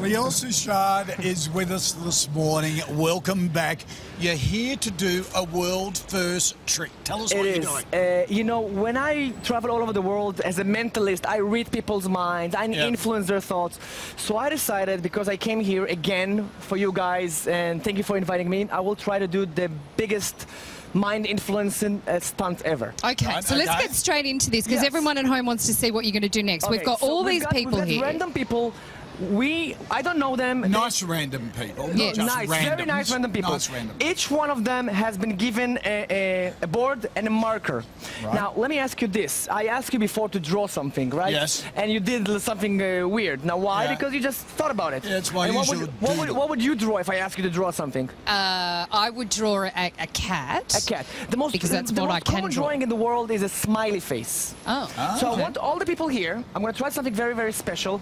Lior Suchard is with us this morning. Welcome back. You're here to do a world-first trick. Tell us what you're doing. You know, when I travel all over the world as a mentalist, I read people's minds. I influence their thoughts. So I decided, because I came here again for you guys, and thank you for inviting me, I will try to do the biggest mind-influencing stunt ever. Okay, so let's get straight into this, because everyone at home wants to see what you're going to do next. Okay, we've got all these people here. Random people. I don't know them. Nice random people. Yeah. Very nice random people. Each one of them has been given a board and a marker. Right. Now, let me ask you this. I asked you before to draw something, right? Yes. And you did something weird. Now, why? Yeah. Because you just thought about it. Yeah, that's why what would you draw if I asked you to draw something? I would draw a cat. A cat. The most, because that's the what most I common can draw. Drawing in the world is a smiley face. Oh. So I want all the people here, I'm going to try something very, very special.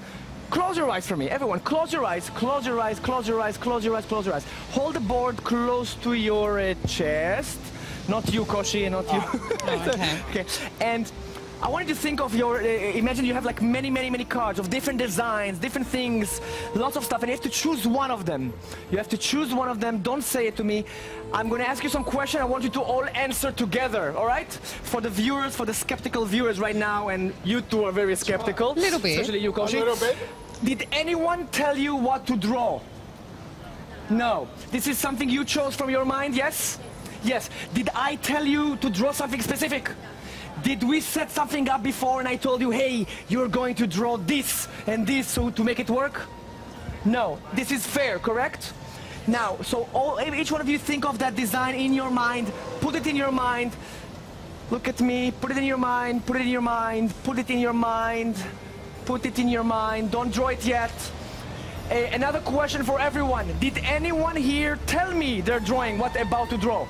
Close your eyes for me, everyone. Close your eyes, close your eyes, close your eyes, close your eyes, close your eyes. Hold the board close to your chest. Not you, Koshi, not you. Oh, okay. Okay. And I wanted you to think of your, imagine you have like many cards of different designs, different things, lots of stuff, and you have to choose one of them. You have to choose one of them. Don't say it to me. I'm going to ask you some question. I want you to all answer together, all right? For the viewers, for the skeptical viewers right now, and you two are very skeptical. A little bit. Especially you, Koshi. A little bit. Did anyone tell you what to draw? No. This is something you chose from your mind, yes? Yes. Did I tell you to draw something specific? Did we set something up before and I told you, hey, you're going to draw this and this so to make it work? No. This is fair, correct? Now, so each one of you think of that design in your mind, put it in your mind, look at me, put it in your mind, put it in your mind, put it in your mind, put it in your mind, don't draw it yet. Another question for everyone. Did anyone here tell me they're drawing what they're about to draw?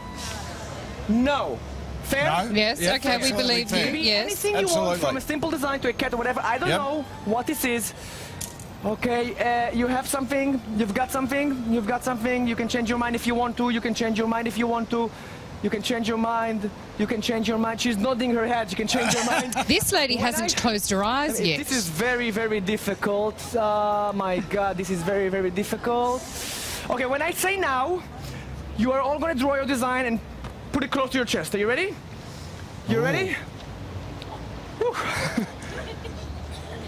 No. Fair? No. Yes, yeah, okay, we believe you. Maybe anything you want, from a simple design to a cat or whatever, I don't know what this is. Okay, you have something, you've got something, you've got something, you can change your mind if you want to, you can change your mind if you want to, you can change your mind, you can change your mind. She's nodding her head, you can change your mind. This lady hasn't closed her eyes yet. This is very, very difficult. Oh my God, this is very, very difficult. Okay, when I say now, you are all going to draw your design and put it close to your chest. Are you ready? You ready?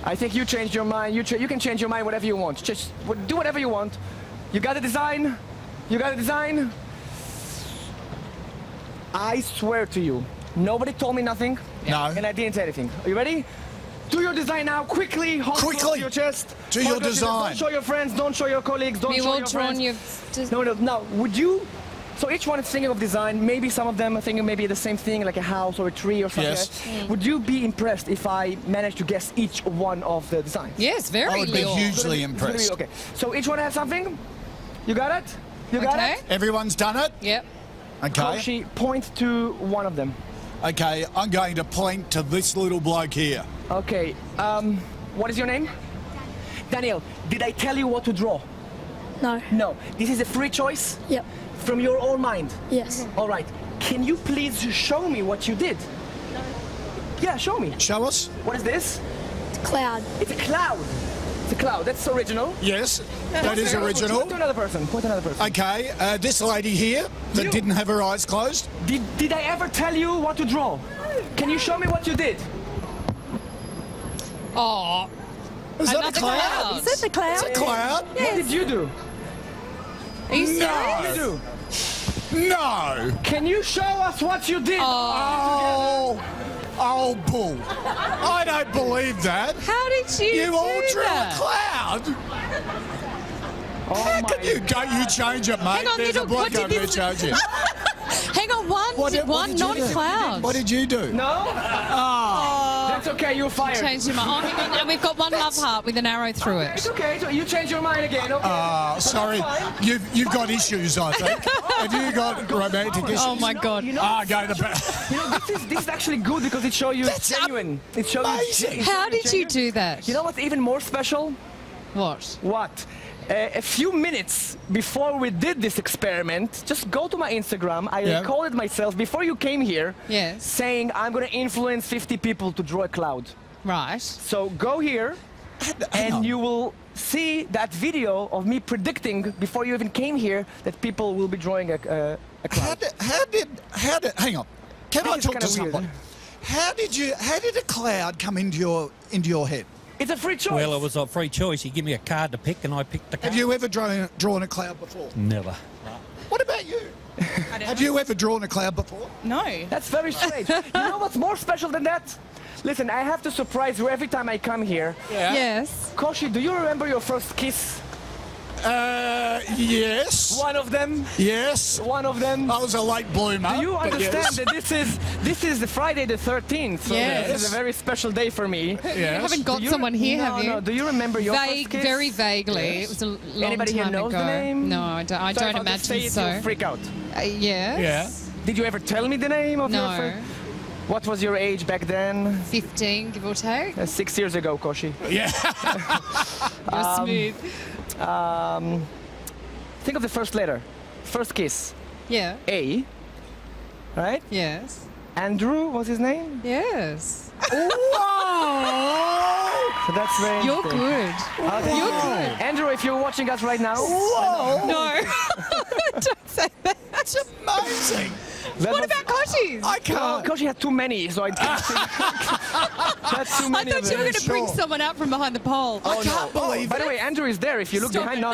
I think you changed your mind. You can change your mind whatever you want. Just do whatever you want. You got a design. You got a design. I swear to you, nobody told me nothing. No. And I didn't say anything. Are you ready? Do your design now, quickly. Hold close to your chest. Do your design. Don't show your friends. Don't show your colleagues. Don't show your friends. No. Would you? So each one is thinking of design, maybe some of them are thinking maybe the same thing, like a house or a tree or something. Yes. Mm. Would you be impressed if I managed to guess each one of the designs? Yes, very. I would be hugely impressed. Okay, so each one has something? You got it? You got it? Everyone's done it? Yep. Okay. Koshi, point to one of them. Okay, I'm going to point to this little bloke here. Okay, what is your name? Daniel, did I tell you what to draw? No. No. This is a free choice? Yep. From your own mind? Yes. All right. Can you please show me what you did? No. Yeah, show me. Show us. What is this? It's a cloud. It's a cloud. It's a cloud. That's original. Yes, that is original. Point to another person. Point to another person. Okay, this lady here that didn't have her eyes closed. Did I ever tell you what to draw? Can you show me what you did? Oh. Is that a cloud? Is that the cloud? It's a cloud. Yes. What did you do? Are you serious? No. Can you show us what you did? Oh, bull. I don't believe that. How did you do that? You all drew a cloud. How can you go? You change it, mate. Hang on, what did you do? Hang on, one non-cloud. What did you do? No. That's okay, you're fired. Change your mind. Oh, hang on, and we've got one love heart with an arrow through it. It's okay, so you change your mind again, okay? Sorry, you've got issues, I think. Have you got romantic issues? Oh my God. This is actually good because it shows you genuine. It shows you. How did you do that? You know what's even more special? What? What? A few minutes before we did this experiment, just go to my Instagram. I recorded myself before you came here saying I'm going to influence 50 people to draw a cloud. Right. So go here and you will see that video of me predicting before you even came here that people will be drawing a cloud. Hang on. Can I talk to someone? Weird. How did a cloud come into your head? It's a free choice. Well, it was a free choice. He gave me a card to pick, and I picked the card. Have you ever drawn a cloud before? Never. What about you? Have you ever drawn a cloud before? No. That's very strange. You know what's more special than that? Listen, I have to surprise you every time I come here. Yeah. Yes. Koshi, do you remember your first kiss? Yes. One of them? Yes. One of them? I was a late bloomer. Do you understand that this is the Friday the 13th? So yes. This is a very special day for me. Yes. You haven't got someone here, have you? No, do you remember your first kiss? Very vaguely. Yes. It was a long time ago. Anybody here knows the name? No, I don't imagine so. You'll freak out. Yes. Yeah. Did you ever tell me the name of your friend? What was your age back then? 15, give or take. 6 years ago, Koshi. Yeah. You're smooth. Think of the first letter. First kiss. Yeah. A. Right? Yes. Andrew was his name? Yes. Whoa! So that's very interesting. Good. You're good. Andrew, if you're watching us right now. Whoa! No. Don't say that. That's amazing. What about Koshi's? I can't. Koshi had too many, so I can't. That's too many. I thought you were going to bring someone out from behind the pole. I can't believe it. By the way, Andrew is there. If you look behind,